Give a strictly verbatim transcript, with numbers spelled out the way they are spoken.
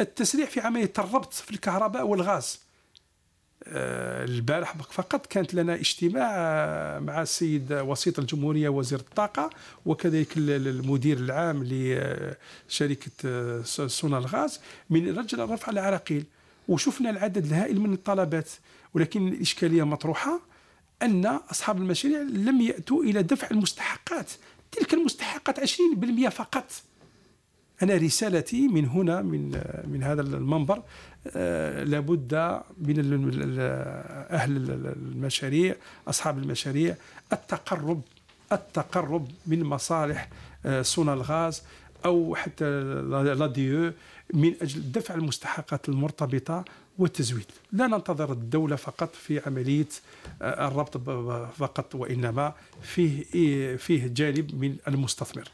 التسريع في عملية الربط في الكهرباء والغاز. البارح فقط كانت لنا اجتماع مع السيد وسيط الجمهورية وزير الطاقة وكذلك المدير العام لشركة سونلغاز من رجل رفع العراقيل، وشفنا العدد الهائل من الطلبات، ولكن الإشكالية مطروحة أن أصحاب المشاريع لم يأتوا إلى دفع المستحقات، تلك المستحقات عشرين بالمئة فقط. أنا رسالتي من هنا من من هذا المنبر لابد من أهل المشاريع أصحاب المشاريع التقرب التقرب من مصالح سونلغاز أو حتى لاديو من أجل دفع المستحقات المرتبطة والتزويد. لا ننتظر الدولة فقط في عملية الربط فقط، وإنما فيه فيه جانب من المستثمر.